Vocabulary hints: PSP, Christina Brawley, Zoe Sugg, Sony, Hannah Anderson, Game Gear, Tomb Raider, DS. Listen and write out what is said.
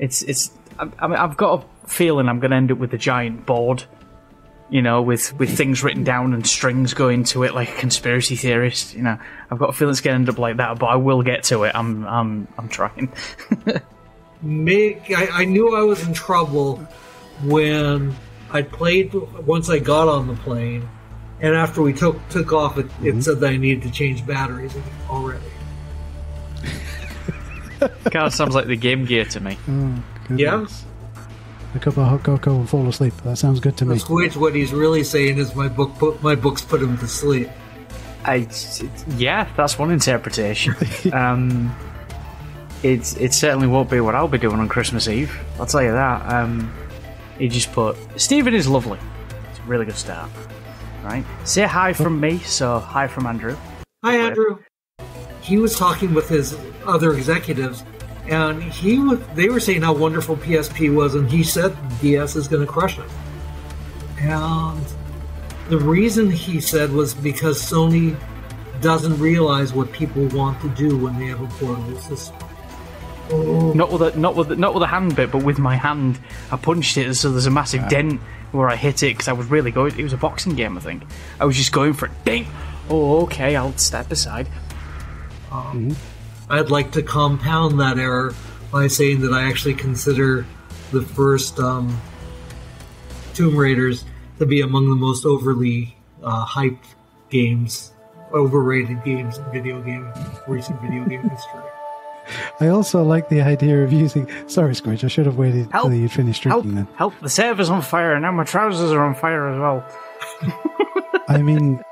I've got a feeling I'm going to end up with a giant board, you know, with things written down and strings going to it like a conspiracy theorist. You know, I've got a feeling it's going to end up like that, but I will get to it. I'm trying. I knew I was in trouble when I played once I got on the plane, and after we took off, it said that I needed to change batteries already. Kind of sounds like the Game Gear to me. Oh, yeah. Pick up a hot cocoa and fall asleep. That sounds good to me. What he's really saying is my books put him to sleep. Yeah, that's one interpretation. It certainly won't be what I'll be doing on Christmas Eve. I'll tell you that. He just put, Stephen is lovely. It's a really good start. Right? Say hi from me, so hi from Andrew. Hi, Andrew. He was talking with his other executives, and they were saying how wonderful PSP was, and he said DS is going to crush it. And the reason he said was because Sony doesn't realize what people want to do when they have a portable system. Oh. Not with the hand bit, but with my hand, I punched it, so there's a massive dent where I hit it because I was really going. It was a boxing game, I think. I was just going for it. Ding! Oh, okay, I'll step aside. I'd like to compound that error by saying that I actually consider the first Tomb Raiders to be among the most overly hyped games, overrated games in recent video game history. I also like the idea of using... Sorry, Squidge, I should have waited until you'd finished drinking then. Help, the server's on fire, and now my trousers are on fire as well. I mean,